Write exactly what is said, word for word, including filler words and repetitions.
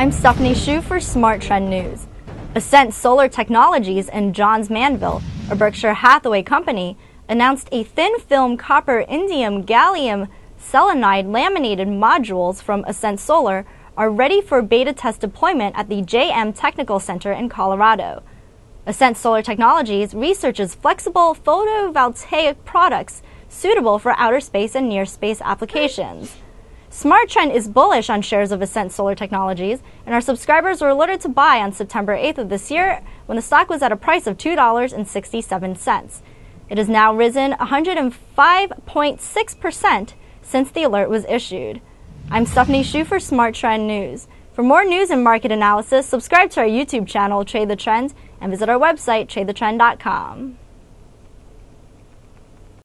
I'm Stephanie Hsu for SmarTrend News. Ascent Solar Technologies and Johns Manville, a Berkshire Hathaway company, announced a thin-film copper indium gallium selenide laminated modules from Ascent Solar are ready for beta test deployment at the J M Technical Center in Colorado. Ascent Solar Technologies researches flexible photovoltaic products suitable for outer space and near-space applications. SmarTrend is bullish on shares of Ascent Solar Technologies, and our subscribers were alerted to buy on September eighth of this year when the stock was at a price of two dollars and sixty-seven cents. It has now risen one hundred five point six percent since the alert was issued. I'm Stephanie Hsu for SmarTrend News. For more news and market analysis, subscribe to our YouTube channel, Trade the Trend, and visit our website, trade the trend dot com.